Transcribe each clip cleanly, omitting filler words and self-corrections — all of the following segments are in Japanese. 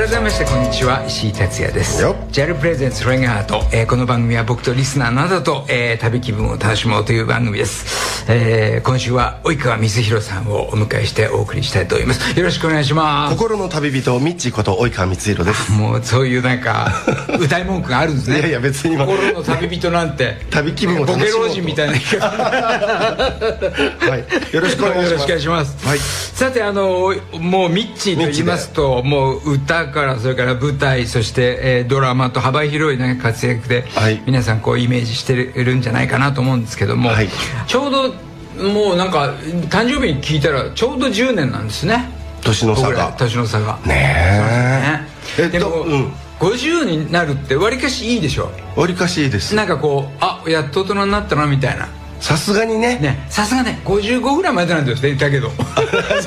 改めましてこんにちは、石井達也です。 JAL プレゼンツフライングハート、この番組は僕とリスナーのあなたと、旅気分を楽しもうという番組です。今週は及川光博さんをお迎えしてお送りしたいと思います。よろしくお願いします。心の旅人ミッチーこと及川光博です。もうそういうなんか歌い文句があるんですね。いやいや別に心の旅人なんて旅気分を楽しもうとボケ老人みたいな言い方はい、よろしくお願いします。はい、さてもうミッチーと言いますともう歌からそれから舞台そして、ドラマと幅広い、ね、活躍で、はい、皆さんこうイメージしてるんじゃないかなと思うんですけども、はい、ちょうどもうなんか誕生日に聞いたらちょうど10年なんですね。年の差がねえ、でも、50になるってわりかしいいでしょ。わりかしいいです。なんかこうあやっと大人になったなみたいな。さすがにねさすがね55ぐらいまでなんですね。だけど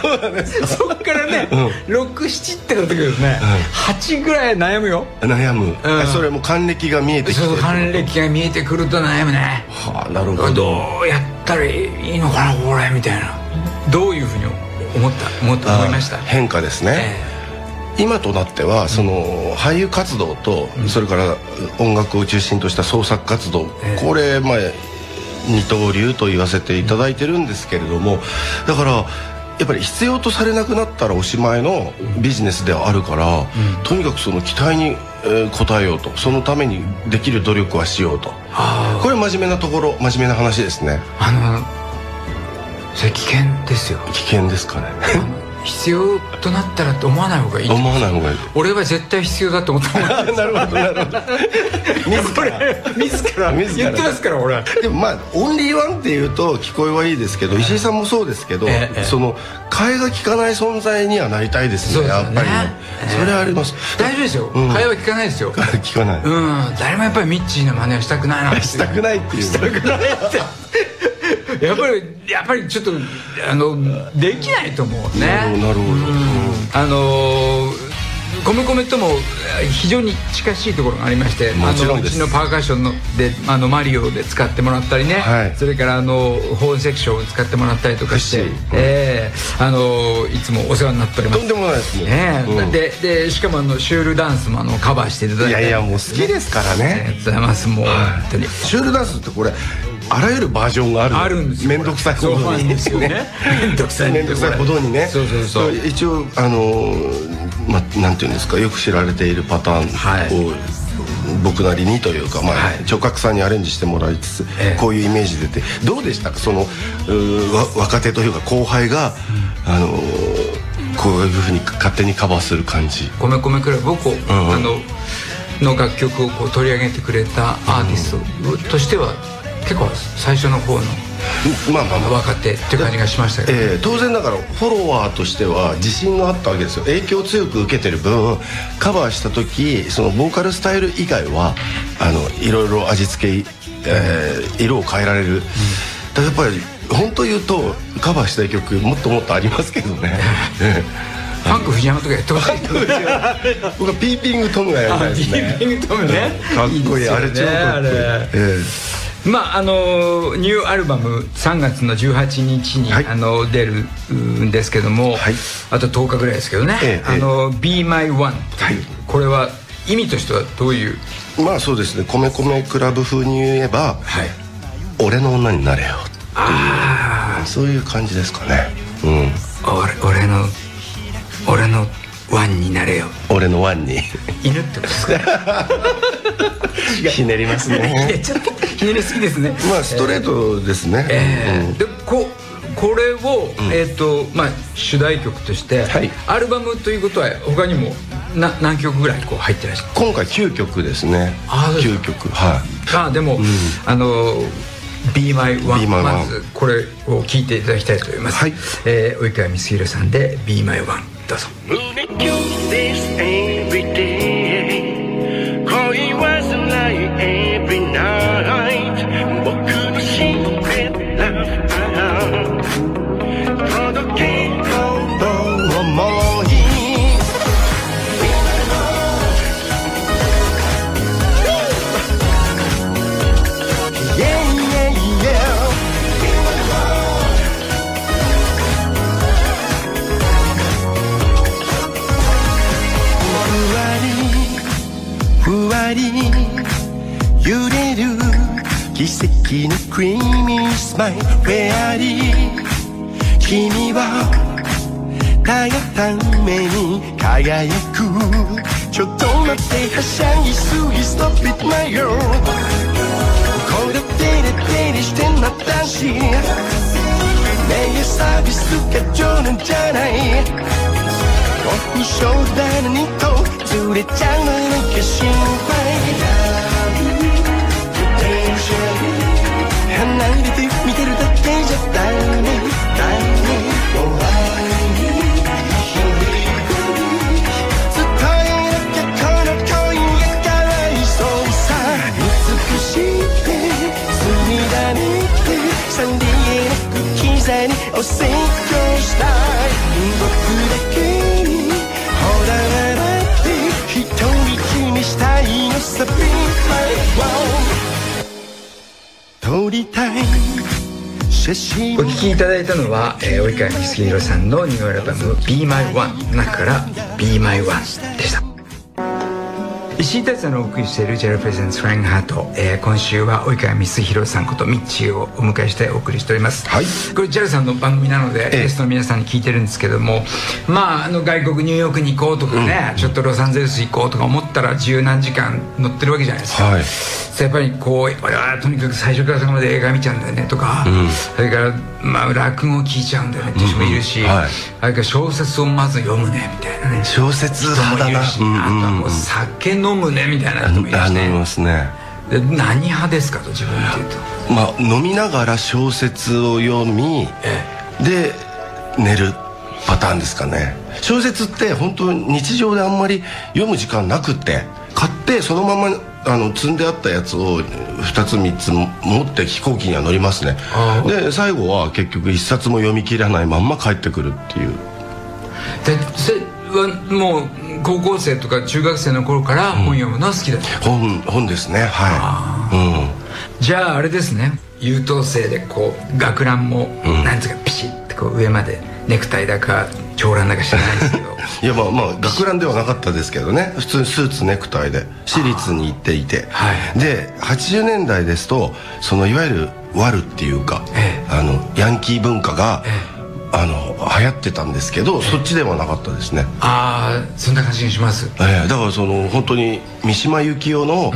そうなんですか。そっからね、67ってなってくるんですね。8ぐらい悩むよ。悩む、それも還暦が見えてきて。そう還暦が見えてくると悩むね。はあなるほど。どうやったらいいのかなこれみたいな。どういうふうに思いました。変化ですね、今となってはその俳優活動とそれから音楽を中心とした創作活動、これ二刀流と言わせていただいてるんですけれども、だからやっぱり必要とされなくなったらおしまいのビジネスではあるから、とにかくその期待に応えようと、そのためにできる努力はしようと。これ真面目なところ、真面目な話ですね。それ危険ですよ。危険ですかね。必要となったらと思わない方がいい。思わない方がいい。俺は絶対必要だと思ったもんです。なるほどなるほど。自ら言ってますから俺。でもまあオンリーワンっていうと聞こえはいいですけど、石井さんもそうですけど、その替えが利かない存在にはなりたいですね。やっぱりね。それはあります。大丈夫ですよ。替えは利かないですよ。利かない。誰もやっぱりミッチーの真似はしたくないな。したくないっていう。したくないって。やっぱりちょっとできないと思うね。なるほど。米米とも非常に近しいところがありまして、うちのパーカッションでマリオで使ってもらったりね、それからホーンセクションを使ってもらったりとかして、いつもお世話になっております。とんでもないですね。でしかもシュールダンスもカバーしていただいて。いやいやもう好きですからね。ありがとうございます。もう本当にシュールダンスってこれあらゆるバージョンがあるんですよ。面倒くさいほどにね。面倒くさいほどにね。一応なんていうんですか、よく知られているパターンを僕なりにというか、聴覚さんにアレンジしてもらいつつ、こういうイメージ出てどうでしたか。その若手というか後輩がこういうふうに勝手にカバーする感じ。米米クラブをの楽曲を取り上げてくれたアーティストとしては結構最初の方の若手っていう感じがしましたけど、当然だからフォロワーとしては自信があったわけですよ。影響を強く受けてる分カバーした時そのボーカルスタイル以外はいろいろ味付け、色を変えられる、だからやっぱり本当言うとカバーしたい曲もっともっとありますけどね。ファンク藤山とかやってほしい。僕はピーピングトムがやりたいですね。ピーピングトムね、かっこいい。あれちょっとかっこいい。まあニューアルバム3月の18日に出るんですけども、あと10日ぐらいですけどね、Be My One、これは意味としてはどういう。まあそうですね、米米クラブ風に言えば俺の女になれよっていう、そういう感じですかね。俺のワンになれよ。俺のワンに犬ってことですか。ひねりますね。ちょっとひねりすぎですね。まあストレートですね。でこれを主題曲としてアルバムということは他にも何曲ぐらい入ってらっしゃる。今回9曲ですね。9曲。でもBe My One、まずこれを聴いていただきたいと思います。及川光博さんでBe My One、どうぞ。胸キュンですevery day、恋はさないevery night、僕のシークレットラブから届けようと思い。「君はり揺れる奇跡のクリーミースマイルフェアリー君はたやために輝くちょっと待ってはしゃぎすぎ Stop it my girl これデレしてなったしメイヤーサービスが冗談じゃないオフショーダーにとずれちゃうのが心配離れて見てるだけじゃダメサンディエゴ機材にお説教したい僕だけにほら笑って一人気にしたいのさ Be My One 撮りたい写真。お聴きいただいたのは及川光博さんのニューアルバム Be My One の中から Be My One でした。石井達也のお送りしているジェラプレゼンツフライングハート、今週は及川光博さんことミッチーをお迎えしてお送りしております、はい、これジェラさんの番組なのでゲストの皆さんに聞いてるんですけども、まあ、外国ニューヨークに行こうとかね、うん、ちょっとロサンゼルス行こうとか思ったら十何時間乗ってるわけじゃないですか、はい、やっぱりこう俺はとにかく最初から最後まで映画見ちゃうんだよねとか、うん、それから、まあ、落語を聞いちゃうんだよねって人もいるし、うんうんはい、あれから小説をまず読むねみたいなね小説派だな、うん、あとはもう酒飲むねみたいな人もいるしね飲みますね。で何派ですかと自分で言うと、まあ、飲みながら小説を読み、で寝るパターンですかね。小説って本当に日常であんまり読む時間なくって買ってそのまま積んであったやつを2つ3つ持って飛行機には乗りますね。で最後は結局1冊も読み切らないまんま帰ってくるっていう。でそれはもう高校生とか中学生の頃から本読むのは好きだった、うん、本ですねはい、うん、じゃああれですね優等生でこう学ランもなんつうかピシッてこう上までネクタイだか長ランだかしてないんですけどいやまあ学ランではなかったですけどね普通にスーツネクタイで私立に行っていて、はい、で80年代ですとそのいわゆるワルっていうか、ヤンキー文化が、流行ってたんですけどそっちではなかったですね。ああそんな感じにします、だからその本当に三島由紀夫の、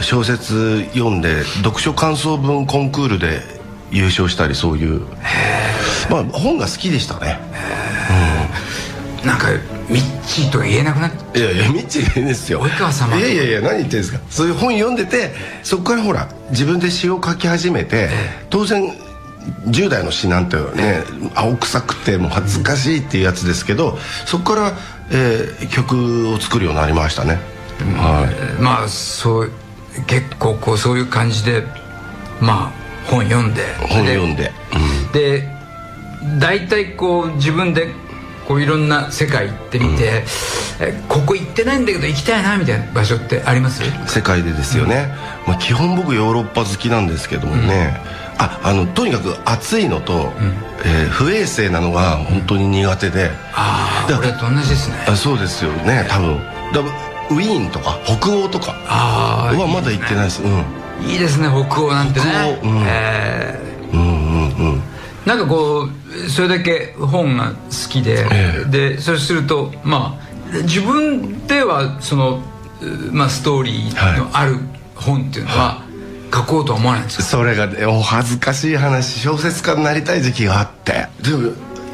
小説読んで読書感想文コンクールで優勝したりそういう、まあ、本が好きでしたね、うん、なんかミッチーとか言えなくなって。いやいやミッチーがいいですよ及川様。いやいやいや何言ってるんですか。そういう本読んでてそこからほら自分で詩を書き始めて、当然10代の詩なんてね青臭くてもう恥ずかしいっていうやつですけど、そこから、曲を作るようになりましたね、はい、まあそう結構こうそういう感じでまあ本読んで、うん、で大体こう自分でこういろんな世界行ってみて、ここ行ってないんだけど行きたいなみたいな場所ってあります？世界でですよね、うんまあ、基本僕ヨーロッパ好きなんですけどもね、うん、とにかく暑いのと、うん不衛生なのが本当に苦手で、うん、ああ俺と同じですね。あそうですよね多分ウィーンとか北欧とかはまだ行ってないです、うんいいですね北欧なんてね、うんうんうん、なんかこうそれだけ本が好きで、でそうするとまあ自分ではその、まあ、ストーリーのある本っていうのは、書こうとは思わないんですか。それが、お恥ずかしい話小説家になりたい時期があってでも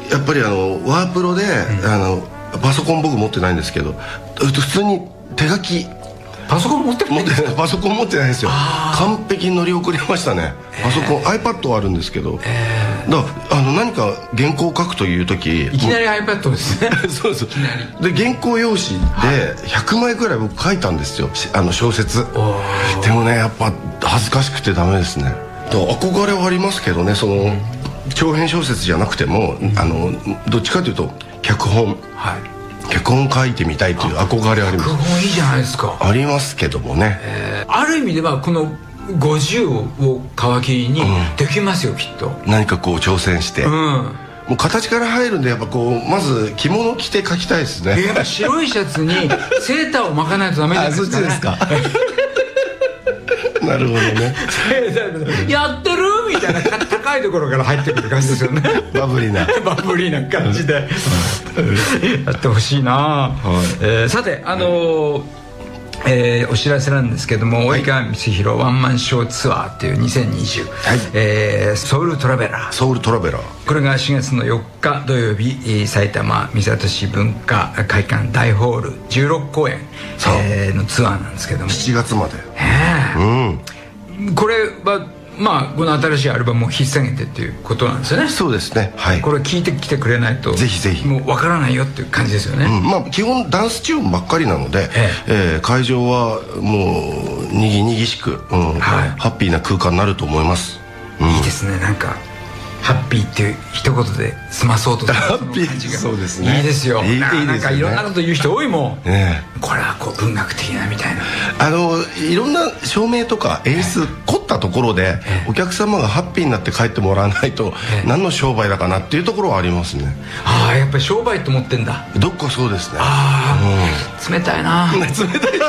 やっぱりワープロで、うん、パソコン僕持ってないんですけど普通に手書きパソコン持ってないパソコン持ってないですよ。完璧に乗り遅れましたね、パソコン iPad はあるんですけど、だから何か原稿を書くという時いきなり iPad ですねそうそうで原稿用紙で100枚くらい僕書いたんですよ小説でもねやっぱ恥ずかしくてダメですね。憧れはありますけどねその、長編小説じゃなくても、どっちかというと脚本はい脚本書いてみたいという憧れあります。脚本いいじゃないですか。ありますけどもね、ある意味ではこの50を皮切りにできますよ、きっと何かこう挑戦して、もう形から入るんで、やっぱこうまず着物着て描きたいですね。やっぱ白いシャツにセーターを巻かないとダメですね。あ、そっちですか。なるほどね。やってるみたいな高いところから入ってくる感じですよね。バブリーなバブリーな感じでやってほしいな。さてお知らせなんですけども、及川光博ワンマンショーツアーっていう2020、ソウルトラベラー、ソウルトラベラー、これが4月の4日土曜日、埼玉三郷市文化会館大ホール16公演のツアーなんですけども、7月まで。これはまあこの新しいアルバムを引っ提げてっていうことなんですよね。そうですね、はい。これ聴いてきてくれないとぜひぜひもうわからないよっていう感じですよね。まあ基本ダンスチューンばっかりなので、会場はもうにぎにぎしく、ハッピーな空間になると思います。いいですね。なんかハッピーっていう一言で済まそうとするハッピー、そうですね、いいですよ。なんかいろんなこと言う人多いもん。これはこう文学的なみたいな、いろんな照明とか演出凝ったところでお客様がハッピーになって帰ってもらわないと何の商売だかなっていうところはありますね。ああ、やっぱり商売と思ってんだ、どっか。そうですね。ああ、冷たいな。冷たい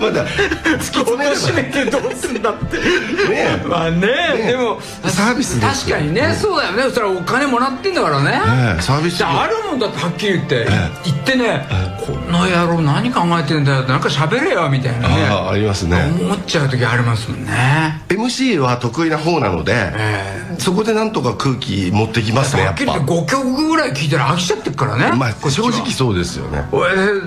まだ突き詰めてどうすんだってね。えまあね、でもサービスですよ。確かにね、そうだよね。そしたらお金もらってんだからね、サービスあるもんだって。はっきり言って言ってね、この野郎何考えてんだよって、なんか喋れよみたいなね、ありますね、思っちゃう時ありますもんね。 MC は得意な方なので、そこでなんとか空気持ってきますね。はっきり言って5曲ぐらい聴いたら飽きちゃってっからね。まあ正直そうですよね。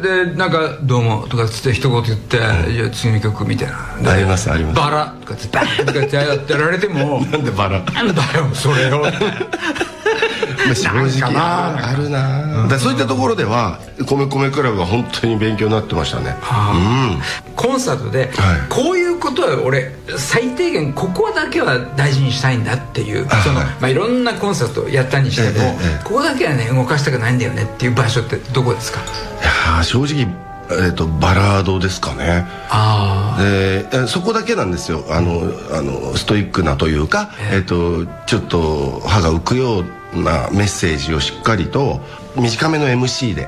でなんか「どうも」とかつって一言言って「じゃあ次の曲」みたいな、ありますあります、バラとかつってバーンとかってやられても、なんでバラなんだよそれよ。正直あるな。そういったところでは米米クラブが本当に勉強になってましたね。コンサートでこういうことは俺最低限ここだけは大事にしたいんだっていう、いろんなコンサートをやったにしてもここだけはね動かしたくないんだよねっていう場所ってどこですか？いや正直バラードですかね。そこだけなんですよ。ストイックなというか、ちょっと歯が浮くようなメッセージをしっかりと短めの MC で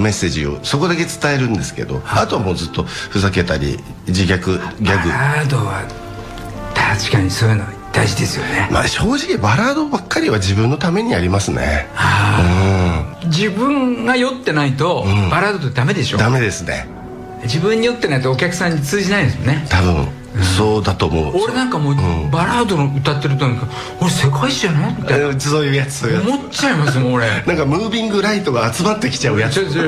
メッセージをそこだけ伝えるんですけど、あとはもうずっとふざけたり自虐ギャグ。バラードは確かにそういうの大事ですよね。まあ正直バラードばっかりは自分のためにやりますね。自分が酔ってないとバラードってダメでしょ。ダメですね。自分に酔ってないとお客さんに通じないですよね。多分そうだと思う。俺なんかもうバラードの歌ってると俺世界一じゃないみたいな、そういうやつ思っちゃいますもん俺。なんかムービングライトが集まってきちゃうやつ。そ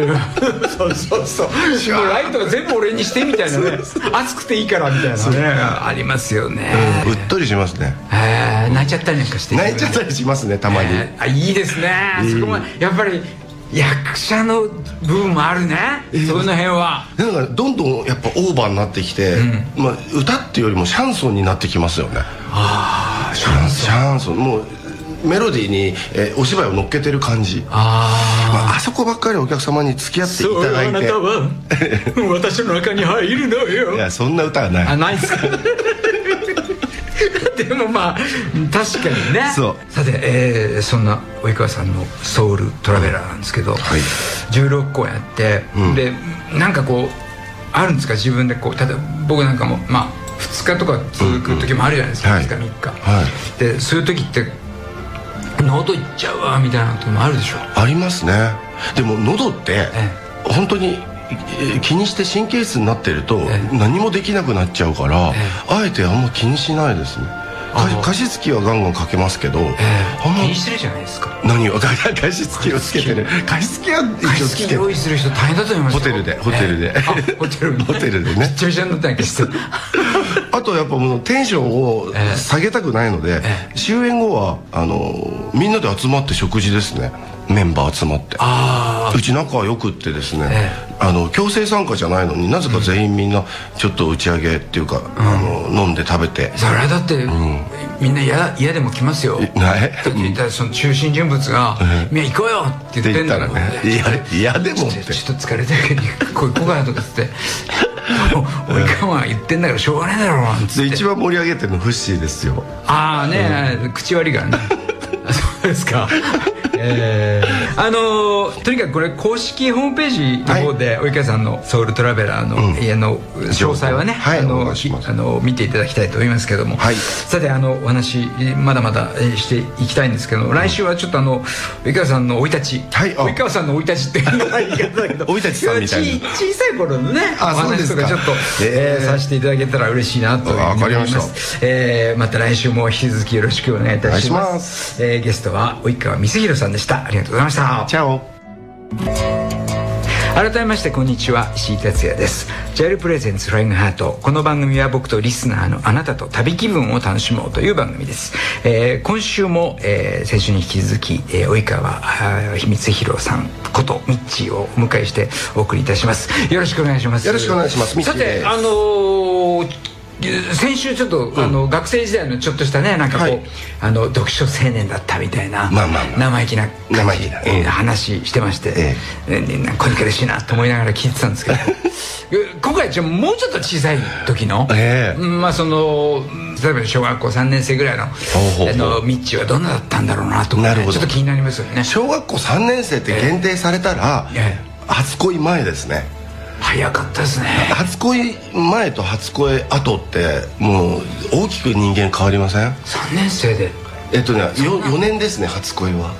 うそうそう、ライトが全部俺にしてみたいなね、熱くていいからみたいなね、ありますよね。うっとりしますね。泣いちゃったりなんかして、泣いちゃったりしますねたまに。いいですね。そこはやっぱり役者の部分もあるね。その辺はなんかどんどんやっぱオーバーになってきて、まあ歌っていうよりもシャンソンになってきますよね。ああ、シャンソン、もうメロディーにお芝居を乗っけてる感じ。あそこばっかりお客様に付き合っていただいて、あなたは私の中に入るのよ。いや、そんな歌はない。あ、ないっすか。でもまあ確かにね。さて、そんな及川さんのソウルトラベラーなんですけど、16公演あって、でなんかこうあるんですか、自分でこう。ただ僕なんかもまあ2日とか続く時もあるじゃないですか、2日3日、でそういう時って喉いっちゃうわみたいなこともあるでしょ。ありますね。でも喉って本当に気にして神経質になってると何もできなくなっちゃうから、あえてあんま気にしないですね。加湿器はガンガンかけますけど、気にしてるじゃないですか。何を加湿器をつけてる。加湿器は一応つけてる。用意する人大変だと思いますよ。ホテルでホテルでね、びっちゃびちゃになったんやけど。あとやっぱもうテンションを下げたくないので、終演後はみんなで集まって食事ですね。メンバー集まって、うち仲良くってですね、強制参加じゃないのになぜか全員みんなちょっと打ち上げっていうか飲んで食べて。それはだってみんな嫌でも来ますよ。その中心人物が「みんな行こうよ」って言ってんだからね。嫌でもってちょっと疲れたけどこう行こうかなとかって俺が言ってんだからしょうがないだろうなんつって。一番盛り上げてるのフッシーですよ。ああね、口悪いからね。ですか。とにかくこれ公式ホームページの方で及川さんのソウルトラベラーの家の詳細はね見ていただきたいと思いますけども、さてお話まだまだしていきたいんですけど、来週はちょっと及川さんの生い立ち、及川さんの生い立ちって言い方だけど、生い立ちさんみたいな小さい頃のねお話とかちょっとさせていただけたら嬉しいなと思います。また来週も引き続きよろしくお願いいたします。ゲストは及川光博さんでした。ありがとうございました。チャオ。改めましてこんにちは、石井達也です。ジャイルプレゼンツフライングハート、この番組は僕とリスナーのあなたと旅気分を楽しもうという番組です。今週も、先週に引き続き、及川光博さんことミッチーをお迎えしてお送りいたします。よろしくお願いします。よろしくお願いします。さて先週ちょっと学生時代のちょっとしたねなんかこう読書青年だったみたいな生意気な感じ話してまして、これ嬉しいなと思いながら聞いてたんですけど、今回はもうちょっと小さい時のまあその例えば小学校3年生ぐらいのミッチーはどんなだったんだろうなとかちょっと気になりますよね。小学校3年生って限定されたら初恋前ですね。早かったですね。初恋前と初恋後ってもう大きく人間変わりません？3年生で4年ですね。初恋は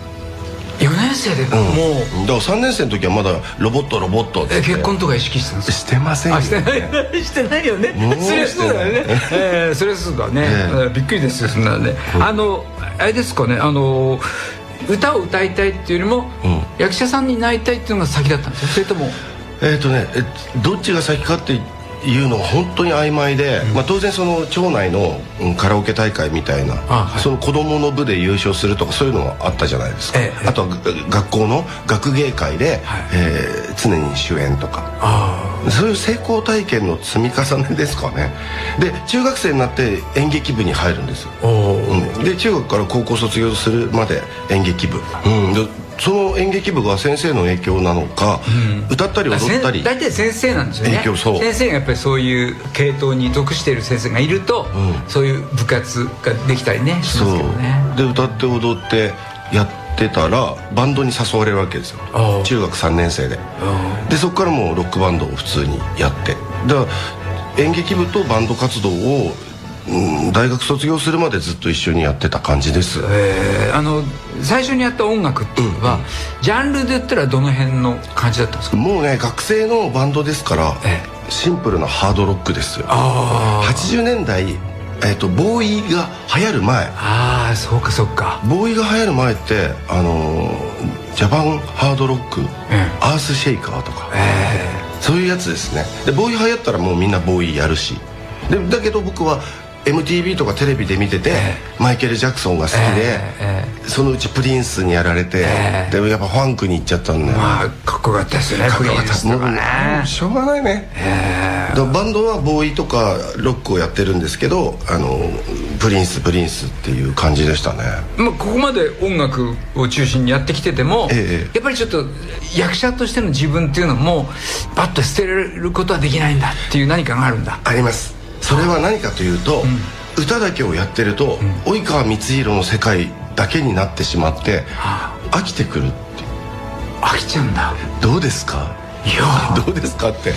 4年生でもうだから3年生の時はまだロボットロボットって結婚とか意識してたんですか？してませんよ。してないよね。それはそうだよね。それはそうだね。びっくりですよ。そんなねあれですかね、歌を歌いたいっていうよりも役者さんになりたいっていうのが先だったんですよ。それともどっちが先かっていうのは本当に曖昧で、まあ当然その町内のカラオケ大会みたいなその子供の部で優勝するとかそういうのがあったじゃないですか。あとは学校の学芸会で常に主演とかそういう成功体験の積み重ねですかね。で中学生になって演劇部に入るんですよ。で中学から高校卒業するまで演劇部、その演劇部が先生の影響なのか、歌ったり踊ったり大体先生なんですよね。影響そう先生がやっぱりそういう系統に属している先生がいると、そういう部活ができたりねしますけどね。で歌って踊ってやってたらバンドに誘われるわけですよ。中学3年生ででそこからもうロックバンドを普通にやって、だから演劇部とバンド活動を大学卒業するまでずっと一緒にやってた感じです。最初にやった音楽っていうのはジャンルで言ったらどの辺の感じだったんですか？もうね学生のバンドですからシンプルなハードロックですよ。80年代ボーイが流行る前。ああそうかそうか。ボーイが流行る前ってジャパンハードロック、アースシェイカーとかそういうやつですね。でボーイ流行ったらもうみんなボーイやるし、でだけど僕はMTV とかテレビで見ててマイケル・ジャクソンが好きで、そのうちプリンスにやられて、でもやっぱファンクに行っちゃったんでまあかっこよかったですね。かっこよかったですね。しょうがないね。バンドはボーイとかロックをやってるんですけどプリンスっていう感じでしたね。まあここまで音楽を中心にやってきててもやっぱりちょっと役者としての自分っていうのもバッと捨てることはできないんだっていう何かがあるんだ。あります。それは何かというと、歌だけをやってると及川光博の世界だけになってしまって飽きてくるって。飽きちゃうんだ。どうですか？いやどうですかって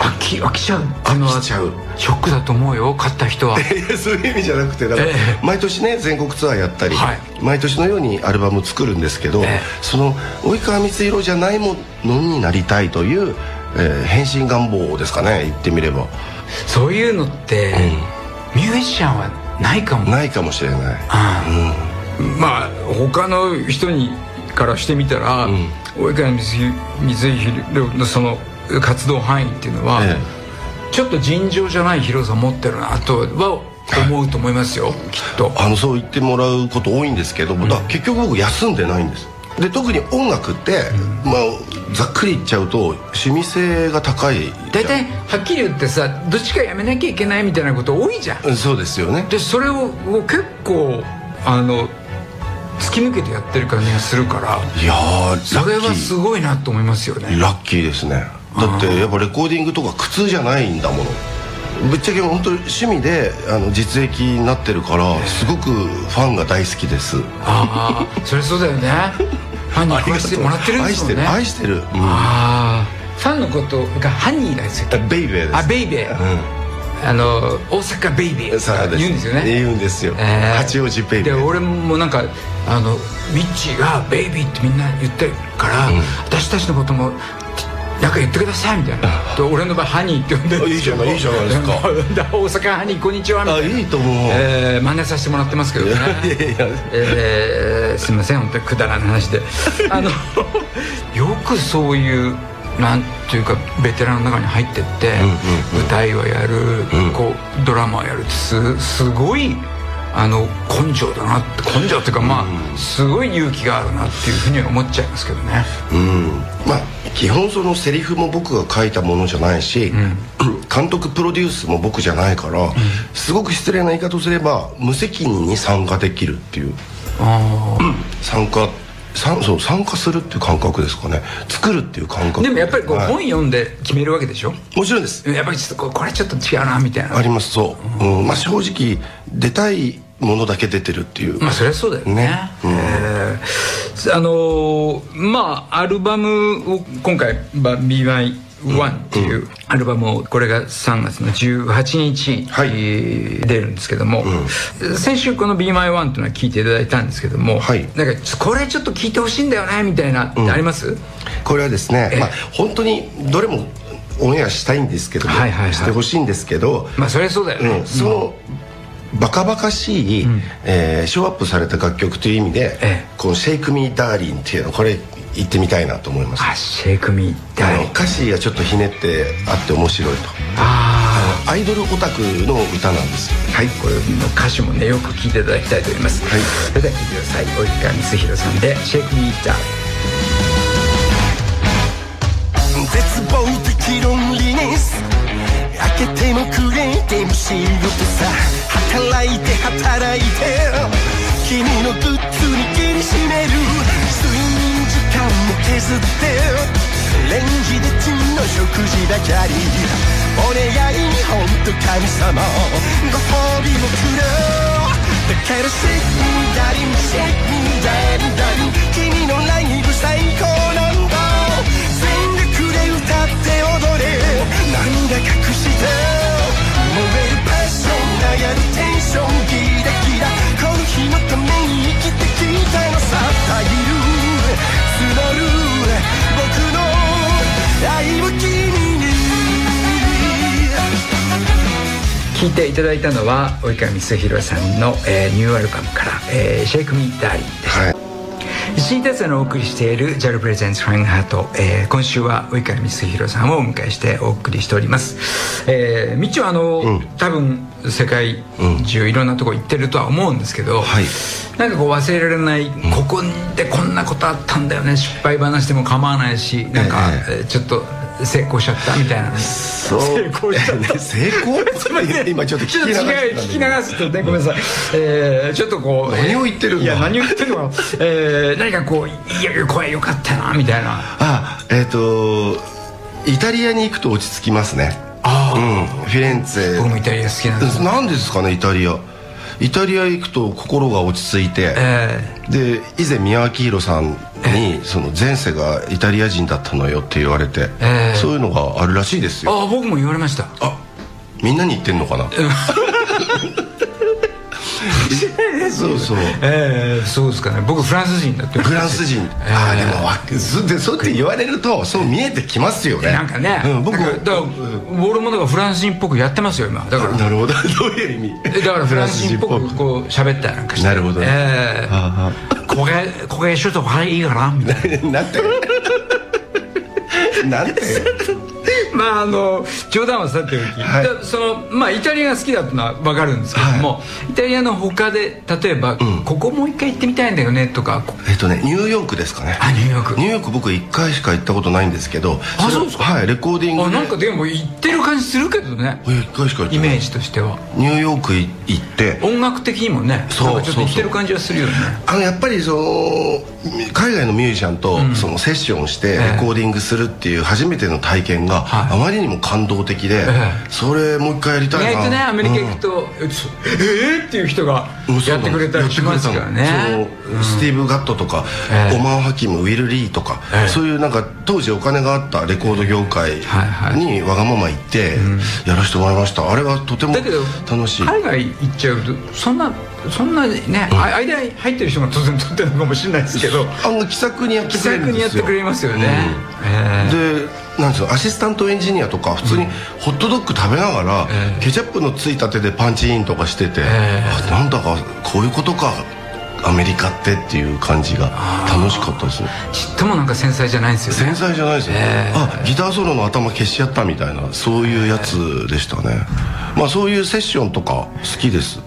飽きちゃう。飽きちゃうショックだと思うよ勝った人は。そういう意味じゃなくてだから毎年ね全国ツアーやったり毎年のようにアルバム作るんですけど、その及川光博じゃないものになりたいという変身願望ですかね。言ってみればそういうのってミュージシャンはないかもしれない。まあ他の人にからしてみたら及川光博のその活動範囲っていうのはちょっと尋常じゃない広さ持ってるなとは思うと思いますよきっと。そう言ってもらうこと多いんですけど、結局僕休んでないんです。で特に音楽ってまあざっくり言っちゃうと趣味性が高い。大体はっきり言ってさどっちかやめなきゃいけないみたいなこと多いじゃん。そうですよね。でそれを結構突き抜けてやってる感じがするからいやそれはすごいなと思いますよね。ラッキーですね。だってやっぱレコーディングとか苦痛じゃないんだもの。ぶっちゃけ本当趣味で実益になってるからすごくファンが大好きです。ああそれそうだよね。ファンに愛してもらってるんですもんね。愛してる、愛してる、うん、あファンのことがハニーが好き。ベイベーです。あベイベー、うん大阪ベイビー言うんですよね。言うんですよ、八王子ベイビーで。俺もなんかミッチーがベイビーってみんな言ってるから、うん、私たちのこともなんか言ってくださいみたいなと俺の場合ハニーって呼んでるんですけど。いいじゃないですか大阪ハニーこんにちはみたいな。あいいと思う、真似させてもらってますけどね。すいません本当にくだらない話でよくそういうなんていうかベテランの中に入ってって舞台をやるこうドラマをやるってすごい根性だなって。根性っていうかまあすごい勇気があるなっていうふうに思っちゃいますけどね。うんまあ基本そのセリフも僕が書いたものじゃないし、うん、監督プロデュースも僕じゃないから、うん、すごく失礼な言い方をすれば無責任に参加できるっていう参加するっていう感覚ですかね。作るっていう感覚でもやっぱりこう本読んで決めるわけでしょ。もちろんです。やっぱりちょっとこれちょっと違うなみたいなあります。そう、うんまあ、正直出たいものだけ出てるっていう。まあそりゃそうだよね。まあアルバムを今回「Be My One」っていうアルバムをこれが3月の18日、はい、出るんですけども、うん、先週この「Be My One」っていうのは聴いていただいたんですけども、はい、なんかこれちょっと聴いてほしいんだよねみたいなってあります、うん、これはですね、まあ本当にどれもオンエアしたいんですけども、してほしいんですけど、まあそりゃそうだよね、うん、そのバカバカしい、うんショーアップされた楽曲という意味で、この「Shake Me Darling」っていうのこれ行ってみたいなと思います。あ、シェイクミーダーリン歌詞がちょっとひねってあって面白いと。あアイドルオタクの歌なんです。はいこれの歌詞もねよく聴いていただきたいと思います。はいそれでは聴いてください。及川光博さんで「シェイクミーダーリン」。絶望的論理ネス開けてもくれても仕事さ働いて働いて君のグッズ握りしめる時間も削ってレンジでチンの食事ばかりお願いにほんと神様ご褒美もくれだから Shake me darling Shake me darling darling 君のライブ最高なんだ全力で歌って踊れなんだかくして燃えるパッション流れるテンションギラギラこの日のために生きてきたのさたいる募る僕の愛を君に。聴いていただいたのは及川光博さんの、ニューアルバムから「Shake Me Darling」でした、はい、石井達也のお送りしている「JAL プレゼンツファンハート」今週は及川光博さんをお迎えしてお送りしております。みっちはうん、多分世界中いろんなとこ行ってるとは思うんですけど、はい、なんかこう忘れられない、うん、ここでこんなことあったんだよね失敗話でも構わないしなんかちょっと成功しちゃったみたいな、成功しちゃった成功今ちょっと聞き流すとねごめんなさい、ちょっとこう何を言ってるんだいや何を言ってるの何かこういや声よかったなみたいな。あイタリアに行くと落ち着きますね。うん、フィレンツェ僕もイタリア好きなんです。何ですかねイタリア行くと心が落ち着いて、で以前宮脇弘さんにその前世がイタリア人だったのよって言われて、そういうのがあるらしいですよ。あ僕も言われました。あみんなに言ってんのかなそうそうそうですかね。僕フランス人だってフランス人ああでもそうやって言われるとそう見えてきますよね。なんかね僕だから俺もだからフランス人っぽくやってますよ今。だからなるほどどういう意味だからフランス人っぽくこう喋ったりなんかしてなるほどこれちょっとはいいかなみたいななんてまあ冗談はさておき、はい、まあイタリアが好きだったのは分かるんですけども、はい、イタリアの他で例えば、うん、ここもう一回行ってみたいんだよねとかニューヨークですかね。あニューヨーク僕1回しか行ったことないんですけど。あそうですか。はいレコーディングでなんかでも行ってる感じするけどね。1回しか行ってないイメージとしては。ニューヨーク行って音楽的にもねそうちょっと行ってる感じはするよね。やっぱり海外のミュージシャンとそのセッションをしてレコーディングするっていう初めての体験が、はいあまりにも感動的で、それもう一回やりたいな。意外とねアメリカ行くとええっていう人がやってくれたりしますからね。スティーブ・ガットとかオマー・ハキム、ウィル・リーとか、そういうなんか当時お金があったレコード業界にわがまま行ってやらせてもらいました。あれはとても楽しい。海外行っちゃうとそんなね、間に入ってる人が当然撮ってるのかもしれないですけど、気さくにやってくれるんですよ。気さくにやってくれますよね。で、なんですか、アシスタントエンジニアとか普通にホットドッグ食べながらケチャップのついた手でパンチインとかしてて、なんだかこういうことかアメリカってっていう感じが楽しかったですね。ちっともなんか繊細じゃないんですよね。繊細じゃないですよね。あ、ギターソロの頭消しちゃったみたいな、そういうやつでしたね。まあそういうセッションとか好きです。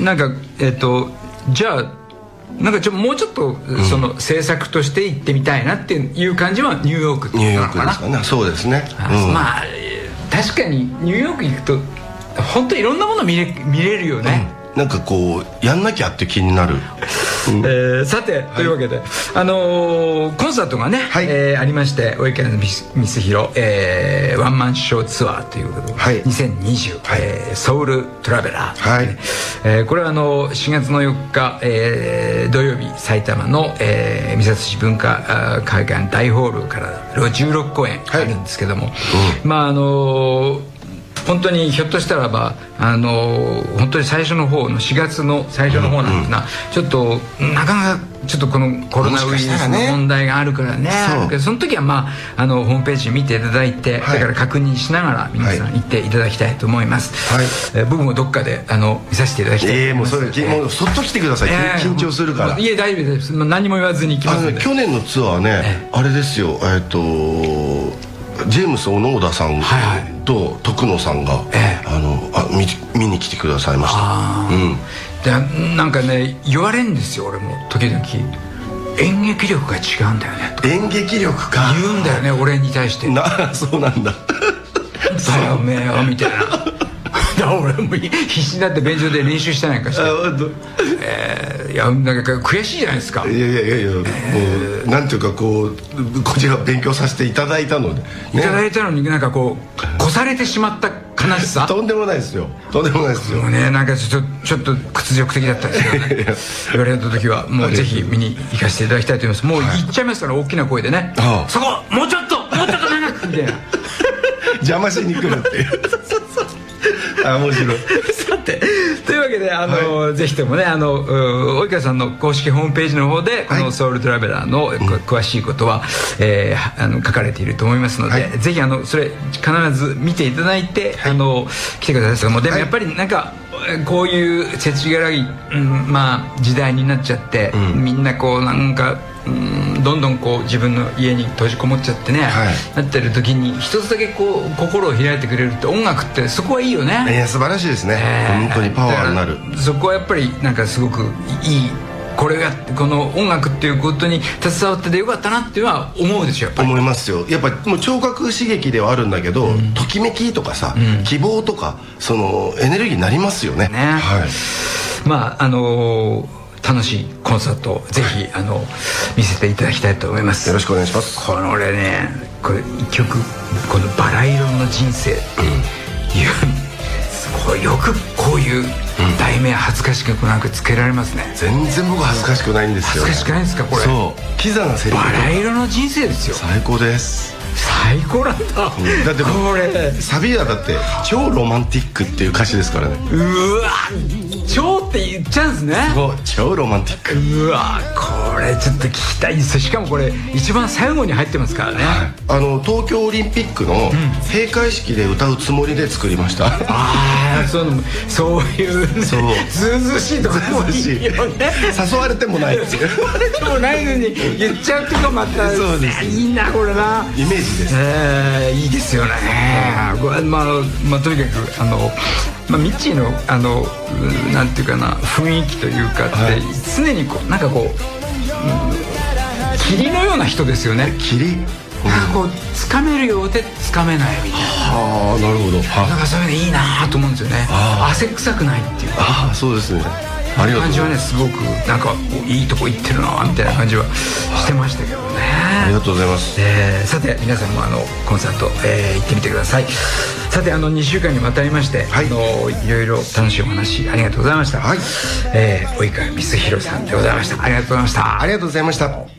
なんかじゃあなんかもうちょっとその制作として行ってみたいなっていう感じはニューヨークっていうのかな。ニューヨークですかね。そうですね。まあ確かにニューヨーク行くと本当いろんなもの見れるよね。なんかこうやんなきゃって気になる。さて、というわけでコンサートがねありまして、及川光博ワンマンショーツアーということで2020ソウルトラベラー、これは4月の4日土曜日、埼玉の三郷市文化会館大ホールから16公演あるんですけども、まあ本当にひょっとしたらば本当に最初の方の4月の最初の方なんですが、ちょっとなかなかちょっとこのコロナウイルスの問題があるからね、その時はまあホームページ見ていただいて、それから確認しながら皆さん行っていただきたいと思います。僕もどっかで見させていただきたい。もうそれそっと来てください。緊張するから。いえ、大丈夫です。何も言わずに行きます。去年のツアーね、あれですよ、ジェームス小野田さんと徳野さんが見に来てくださいました。なんかね、言われるんですよ俺も時々。演劇力が違うんだよね。演劇力か言うんだよね俺に対して。そうなんだだよめよみたいな。俺も必死になって便所で練習したなんかして、いやなんか悔しいじゃないですか。いやいやいやいや、なんていうかこうこちら勉強させていただいたので、いただいたのになんかこう越されてしまった悲しさ。とんでもないですよ、とんでもないですよ。もうね、なんかちょっと屈辱的だったんですけど、言われた時はもうぜひ見に行かせていただきたいと思います。もう行っちゃいますから大きな声でね、そこもうちょっともうちょっと長くみたいな邪魔しに来るっていう面白い。さて、というわけでぜひともね及川さんの公式ホームページの方でこのソウルトラベラーの詳しいことは書かれていると思いますので、ぜひそれ必ず見ていただいて来てください。でもやっぱりなんかこういう世知辛い時代になっちゃって、みんなこうなんかどんどんこう自分の家に閉じこもっちゃってね、なってる時に一つだけこう心を開いてくれるって音楽ってそこはいいよね。いや素晴らしいですね。本当にパワーになる。そこはやっぱりなんかすごくいい、この音楽っていうことに携わっててよかったなっていうのは思うでしょ。やっぱり思いますよ。やっぱりもう聴覚刺激ではあるんだけど、ときめきとかさ、希望とかそのエネルギーになりますよね。まあ楽しいコンサートをぜひ見せていただきたいと思います。よろしくお願いします。この俺ね、これ一曲、この「バラ色の人生」っていう、よくこういう題名恥ずかしくなくつけられますね。全然僕恥ずかしくないんですよ。恥ずかしくないんですかこれ。そうキザなセリフ、バラ色の人生ですよ。最高です。最高なんだ。だってこれサビはだって「超ロマンティック」っていう歌詞ですからね。うわっ、「超」って言っちゃうんですね。そう「超ロマンティック」。うわこれちょっと聞きたいです。しかもこれ一番最後に入ってますからね。東京オリンピックの閉会式で歌うつもりで作りました。そういうずうずうしいところもいいよね。誘われてもないですよ。誘われてもないのに言っちゃうとかまたいいなこれな。イメージいいですよね。とにかくミッチーのなんていうかな、雰囲気というかって、常にこうなんかこう霧のような人ですよね。霧なんかこう掴めるようで掴めないみたいな。ああなるほど。なんかそういうのいいなと思うんですよね。汗臭くないっていう。ああそうですね。ありがとうございます。感じはね、すごくなんかいいとこ行ってるなみたいな感じはしてましたけどね。ありがとうございます。さて皆さんもコンサート、行ってみてください。さて2週間にわたりまして、はい、いろいろ楽しいお話ありがとうございました。はい、及川光博さんでございました。ありがとうございました。ありがとうございました。